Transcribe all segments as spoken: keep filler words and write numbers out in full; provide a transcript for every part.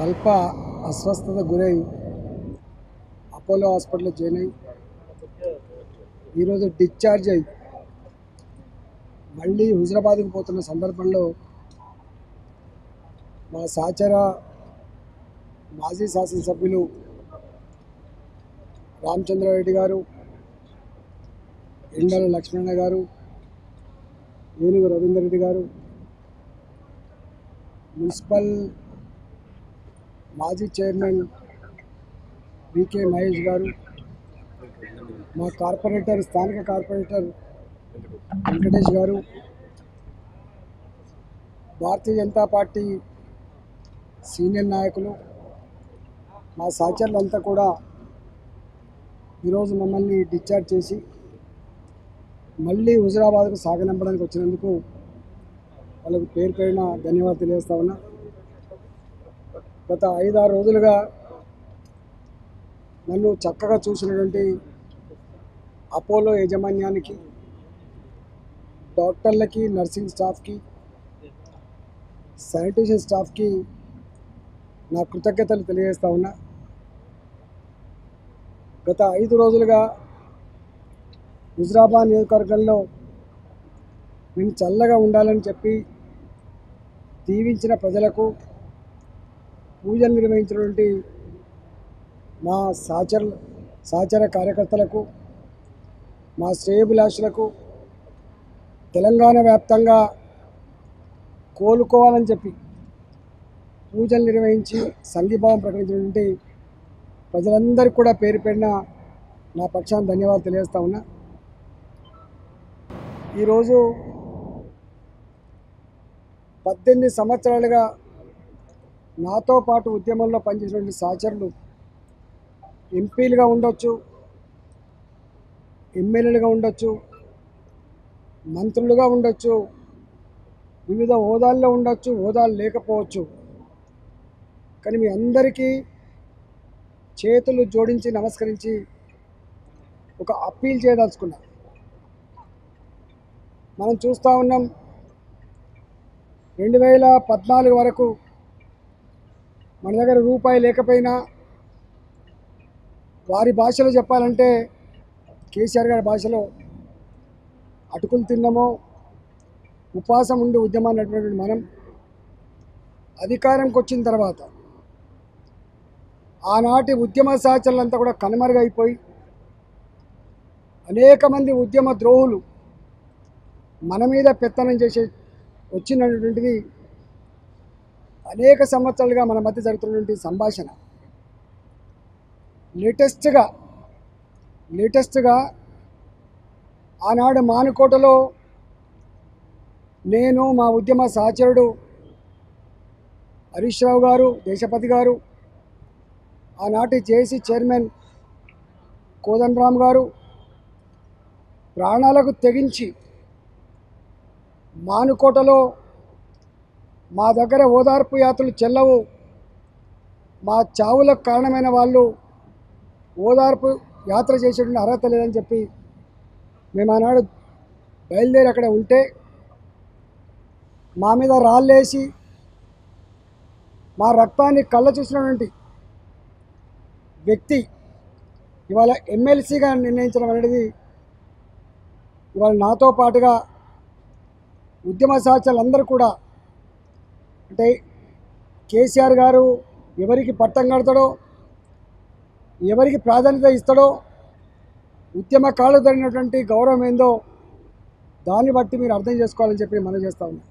स्वल्प अस्वस्थता गुरई अपोलो हास्पिटल जॉइन डिस्चार्ज मళ్ళీ హుజరాబాద్ की పోతున్న సందర్భంలో మా సాచర మాజీ శాసన సభ్యులు రామచంద్రారెడ్డి గారు ఇండల లక్ష్మణ గారు ఏనుగు రవీందర్ రెడ్డి గారు మున్సిపల్ మాజీ చైర్మన్ బీకే మహేష్ గారు మా కార్పొరేటర్ స్థానిక కార్పొరేటర్ వెంకటేష్ గారు భారతీయ జనతా పార్టీ సీనియర్ నాయకులు మా సహచరులంతా కూడా ఈ రోజు మమ్మల్ని డిశ్చార్జ్ చేసి మళ్ళీ హుజరాబాద్కు సాగనంపడానికి వచ్చినందుకు వాళ్ళకు పేరు పేరున ధన్యవాదాలు తెలియజేస్తా ఉన్నా। గత ఐదారు రోజులుగా నన్ను చక్కగా చూసినటువంటి అపోలో యాజమాన్యానికి डॉक्टर्ल की नर्सिंग स्टाफ की सैनिटेशन स्टाफ की ना कृतज्ञतलु तेलियजेस्ता उन्ना। गत ऐदु रोजुलुगा హుజూరాబాద్ नियोजकवर्गंलो नेनु चल्लगा उंडालनि चेप्पि दीविंचिन प्रजलकु पूजलु निर्वहिंचिनटुवंटि मा साचर साचर कार्यकर्तलकु मा श्रेयोभिलाषुलकु तेलंगाणा व्याप्तंगा कोलुकोवाలని చెప్పి పూజలు నిర్వహించి సంఘీభావం ప్రకటించినటువంటి ప్రజలందరికీ కూడా పేరు పేరున నా పక్షాన ధన్యవాదాలు తెలియజేస్తా ఉన్నా। ఈ రోజు పద్దెనిమిది సంవత్సరాలుగా నాతో పాటు ఉద్యమంలో పనిచేసినటువంటి సహచరులు ఎంపీలుగా ఉండొచ్చు ఎమ్మెల్యేలుగా ఉండొచ్చు మంత్రులుగా ఉండొచ్చు వివిధ హోదాల్లో ఉండొచ్చు హోదాలు లేకపోవచ్చు కానీ మీ అందరికీ చేతులు జోడించి నమస్కరించి ఒక అప్పీల్ చేయదలుచుకున్నా। మనం చూస్తా ఉన్నాం రెండు వేల పద్నాలుగు వరకు మన దగ్గర రూపాయి లేకపోయినా వారి భాషలో చెప్పాలంటే కేసీఆర్ గారి భాషలో అటుకులు తిన్నామో ఉపాసం ఉండి ఉద్యమం నడిపినటువంటి మనం అధికారంకి వచ్చిన తర్వాత ఆనాటి ఉద్యమ సహచరులంతా కూడా కనుమరుగైపోయి అనేక మంది ఉద్యమ ద్రోహులు మన మీద పెత్తనం చేసి వచ్చినటువంటిది అనేక సంవత్సరాలుగా మన మధ్య జరుగుతున్నటువంటి సంభాషణ లేటెస్ట్గా లేటెస్ట్గా ఆనాడు మానుకోటలో నేను మా ఉద్యమ సహచరుడు హరీష్ రావు గారు దేశపతి గారు ఆనాటి జేసీ చైర్మన్ కోదండరామ్ గారు ప్రాణాలకు తెగించి మానుకోటలో మా దగ్గర ఓదార్పు యాత్రలు చెల్లవు మా చావులకు కారణమైన వాళ్ళు ఓదార్పు యాత్ర చేసేటువంటి అర్హత లేదని చెప్పి మేము ఆనాడు బయలుదేరి అక్కడ ఉంటే మా మీద రాళ్ళేసి మా రక్తాన్ని కళ్ళ చూసినటువంటి వ్యక్తి ఇవాళ ఎమ్మెల్సీగా నిర్ణయించడం అనేది ఇవాళ నాతో పాటుగా ఉద్యమ సహచరులందరూ కూడా అంటే కేసీఆర్ గారు ఎవరికి పట్టం కడతాడో ఎవరికి ప్రాధాన్యత ఇస్తాడో ఉద్యమకాలు జరిగినటువంటి గౌరవం ఏందో దాన్ని బట్టి మీరు అర్థం చేసుకోవాలని చెప్పి మనం చేస్తా ఉన్నాం।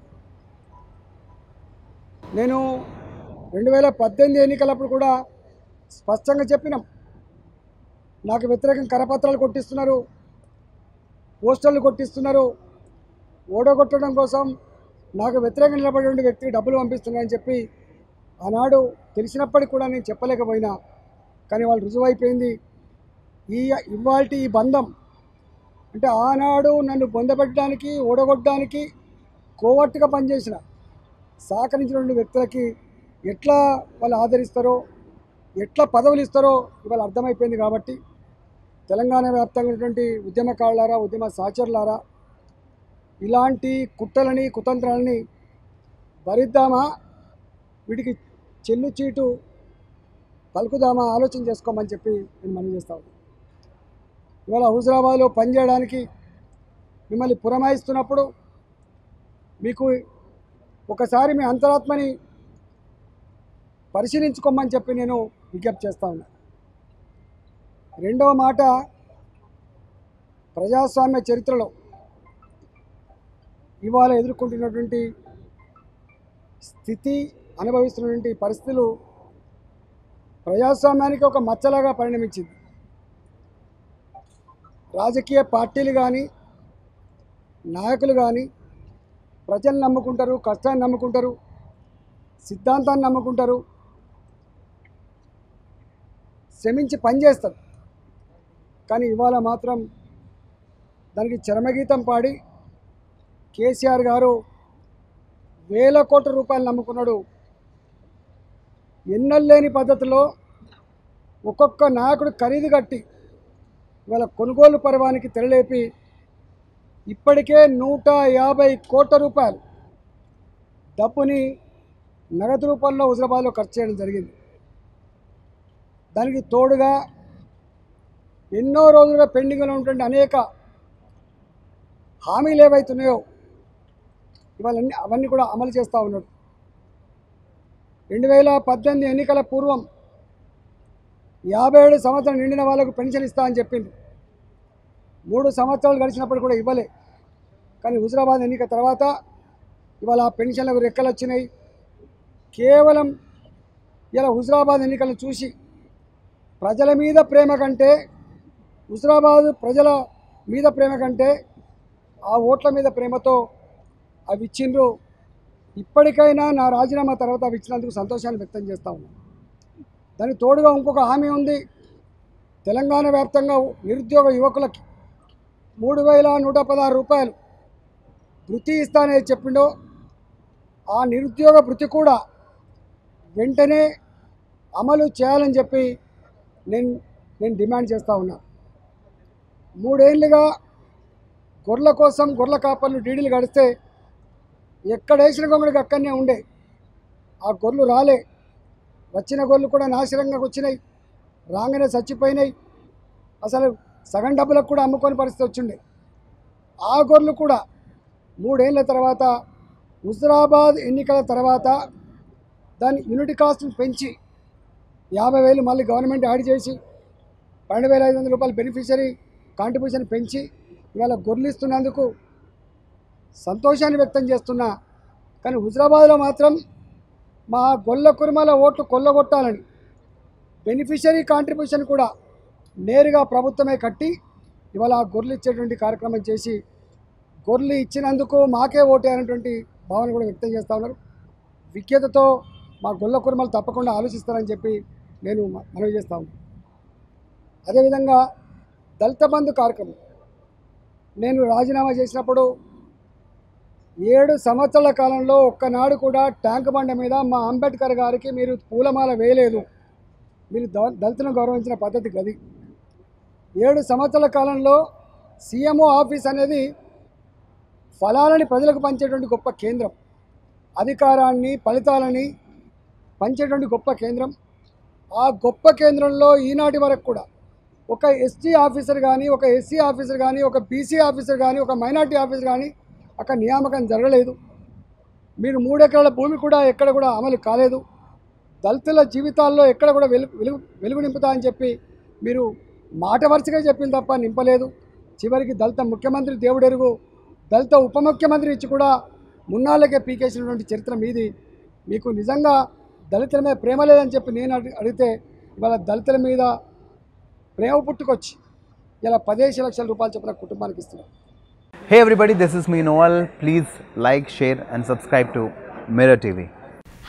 నేను రెండు వేల పద్దెనిమిది ఎన్నికలప్పుడు కూడా స్పష్టంగా చెప్పినాం నాకు వ్యతిరేకంగా కరపత్రాలు కొట్టిస్తున్నారు పోస్టర్లు కొట్టిస్తున్నారు ఓడగొట్టడం కోసం నాకు వ్యతిరేకంగా నిలబడేటువంటి వ్యక్తికి డబ్బులు పంపిస్తున్నారని చెప్పి ఆనాడు తెలిసినప్పటికీ కూడా నేను చెప్పలేకపోయినా కానీ వాళ్ళు రుజువైపోయింది। ఈ ఇవాల్టి ఈ బంధం అంటే ఆనాడు నన్ను పొందబెట్టడానికి ఓడగొట్టడానికి కోవర్ట్గా పనిచేసిన సహకరించినటువంటి వ్యక్తులకి ఎట్లా వాళ్ళు ఆదరిస్తారో ఎట్లా పదవులు ఇస్తారో ఇవాళ అర్థమైపోయింది। కాబట్టి తెలంగాణ వ్యాప్తంగా ఉన్నటువంటి ఉద్యమకారులారా ఉద్యమ సహచరులారా ఇలాంటి కుట్రలని కుతంత్రాలని భరిద్దామా వీటికి చెల్లు చీటు పలుకుదామా ఆలోచన చేసుకోమని చెప్పి నేను మనవి చేస్తా ఉన్నాను। ఇవాళ హుజరాబాద్లో పనిచేయడానికి మిమ్మల్ని పురమాయిస్తున్నప్పుడు మీకు ఒకసారి మీ అంతరాత్మని పరిశీలించుకోమని చెప్పి నేను విజ్ఞప్తి చేస్తా ఉన్నా। రెండవ మాట, ప్రజాస్వామ్య చరిత్రలో ఇవాళ ఎదుర్కొంటున్నటువంటి స్థితి, అనుభవిస్తున్నటువంటి పరిస్థితులు ప్రజాస్వామ్యానికి ఒక మచ్చలాగా పరిణమించింది। రాజకీయ పార్టీలు కానీ నాయకులు కానీ ప్రజలను నమ్ముకుంటారు, కష్టాన్ని నమ్ముకుంటారు, సిద్ధాంతాన్ని నమ్ముకుంటారు, శ్రమించి పనిచేస్తారు। కానీ ఇవాళ మాత్రం దానికి చరమగీతం పాడి కేసీఆర్ గారు వేల కోట్ల రూపాయలు నమ్ముకున్నాడు। ఎన్నెల్లేని పద్ధతిలో ఒక్కొక్క నాయకుడు ఖరీదు కట్టి ఇవాళ కొనుగోలు పర్వానికి తెరలేపి ఇప్పటికే నూట యాభై కోట్ల రూపాయలు డబ్బుని నగదు రూపంలో హుజరాబాద్లో ఖర్చు చేయడం జరిగింది। దానికి తోడుగా ఎన్నో రోజులుగా పెండింగ్లో ఉన్నటువంటి అనేక హామీలు ఏవైతున్నాయో ఇవన్నీ అవన్నీ కూడా అమలు చేస్తూ ఉన్నాడు। రెండు వేల పద్దెనిమిది ఎన్నికల పూర్వం యాభై ఏడు సంవత్సరం నిండిన వాళ్ళకు పెన్షన్ ఇస్తా అని చెప్పింది, మూడు సంవత్సరాలు గడిచినప్పుడు కూడా ఇవ్వలే। కానీ హుజరాబాద్ ఎన్నిక తర్వాత ఇవాళ ఆ పెన్షన్లకు రెక్కలు వచ్చినాయి। కేవలం ఇలా హుజరాబాద్ ఎన్నికలను చూసి ప్రజల మీద ప్రేమ కంటే, హుజరాబాద్ ప్రజల మీద ప్రేమ కంటే ఆ ఓట్ల మీద ప్రేమతో అవి ఇచ్చిండ్రు। ఇప్పటికైనా నా రాజీనామా తర్వాత అవి ఇచ్చినందుకు సంతోషాన్ని వ్యక్తం చేస్తా ఉన్నాను। దానికి తోడుగా ఇంకొక హామీ ఉంది, తెలంగాణ వ్యాప్తంగా నిరుద్యోగ యువకులకి మూడు వేల నూట పదహారు రూపాయలు వృత్తి ఇస్తానని చెప్పిండో ఆ నిరుద్యోగ వృత్తి కూడా వెంటనే అమలు చేయాలని చెప్పి నేను నేను డిమాండ్ చేస్తూ ఉన్నా। మూడేళ్లుగా గొర్రెల కోసం గొర్రెల కాపర్లు డీడీలు గడిస్తే ఎక్కడ వేసిన గొంగడికి అక్కడనే ఉండే, ఆ గొర్రెలు రాలే, వచ్చిన గొర్రెలు కూడా నాశనంగా వచ్చినాయి, రాగానే చచ్చిపోయినాయి, అసలు సగం డబ్బులకు కూడా అమ్ముకోని పరిస్థితి వచ్చిండే। ఆ గొర్రెలు కూడా మూడేళ్ల తర్వాత హుజరాబాద్ ఎన్నికల తర్వాత దాని యూనిట్ కాస్ట్ని పెంచి యాభై వేలు మళ్ళీ గవర్నమెంట్ యాడ్ చేసి పన్నెండు వేల ఐదు వందల రూపాయలు బెనిఫిషరీ కాంట్రిబ్యూషన్ పెంచి ఇవాళ గొర్రెలు ఇస్తున్నందుకు సంతోషాన్ని వ్యక్తం చేస్తున్నా। కానీ హుజరాబాద్లో మాత్రం మా గొల్ల కుర్మాల ఓట్లు కొల్లగొట్టాలని బెనిఫిషరీ కాంట్రిబ్యూషన్ కూడా నేరుగా ప్రభుత్వమే కట్టి ఇవాళ ఆ గొర్రెలు ఇచ్చేటువంటి కార్యక్రమం చేసి గొర్రెలు ఇచ్చినందుకు మాకే ఓటేనటువంటి భావన కూడా వ్యక్తం చేస్తూ ఉన్నారు। విజ్ఞతతో మా గొల్ల కుర్మలు తప్పకుండా ఆలోచిస్తారని చెప్పి నేను మనవి చేస్తా ఉన్నాను। అదేవిధంగా దళిత బంధు కార్యక్రమం, నేను రాజీనామా చేసినప్పుడు ఏడు సంవత్సరాల కాలంలో ఒక్కనాడు కూడా ట్యాంక్ బండ మీద మా అంబేద్కర్ గారికి మీరు పూలమాల వేయలేదు, మీరు దళితులను గౌరవించిన పద్ధతి గది। ఏడు సంవత్సరాల కాలంలో సీఎంఓ ఆఫీస్ అనేది ఫలాలని ప్రజలకు పంచేటువంటి గొప్ప కేంద్రం, అధికారాన్ని ఫలితాలని పంచేటువంటి గొప్ప కేంద్రం। ఆ గొప్ప కేంద్రంలో ఈనాటి వరకు కూడా ఒక ఎస్టీ ఆఫీసర్ కానీ, ఒక ఎస్సీ ఆఫీసర్ కానీ, ఒక బీసీ ఆఫీసర్ కానీ, ఒక మైనార్టీ ఆఫీసర్ కానీ అక్కడ నియామకం జరగలేదు। మీరు మూడు ఎకరాల భూమి కూడా ఎక్కడ కూడా అమలు కాలేదు। దళితుల జీవితాల్లో ఎక్కడ కూడా వెలుగు వెలుగు వెలుగు నింపుతా అని చెప్పి మీరు మాట వరుసగా చెప్పింది తప్ప నింపలేదు। చివరికి దళిత ముఖ్యమంత్రి దేవుడెరుగు, దళిత ఉప ముఖ్యమంత్రి ఇచ్చి కూడా మున్నాళ్ళకే పీకేసినటువంటి చరిత్ర మీది। మీకు నిజంగా దళితుల మీద ప్రేమ లేదని చెప్పి నేను అడిగితే ఇవాళ దళితుల మీద ప్రేమ పుట్టుకొచ్చి ఇలా పదిహేను లక్షల రూపాయలు చెప్పిన కుటుంబానికి ఇస్తున్నారు। Hey everybody, this is me Novel, please like, share and subscribe to mirror TV.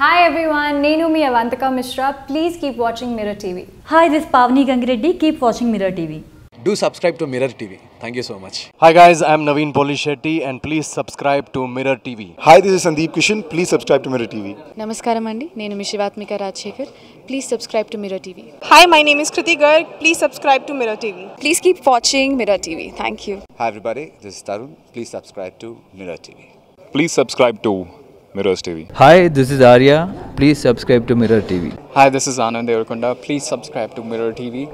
Hi everyone, నేను మీ Avantika Mishra, please keep watching mirror TV. Hi, this is Pavani Gangireddy, keep watching Mirror T V. Do subscribe to Mirror T V. Thank you so much. Hi guys, I am Naveen Polishetty and please subscribe to Mirror T V. Hi, this is Sandeep Kishan. Please subscribe to Mirror T V. Namaskaram andi. Nenu Mishivatmika Rajshekhar. Please subscribe to Mirror T V. Hi, my name is Kriti Garg. Please subscribe to Mirror T V. Please keep watching Mirror T V. Thank you. Hi everybody, this is Tarun. Please subscribe to Mirror T V. Please subscribe to Mirror's T V. Hi, this is Arya. Please subscribe to Mirror T V. Hi, this is Anand Devarakonda. Please subscribe to Mirror T V.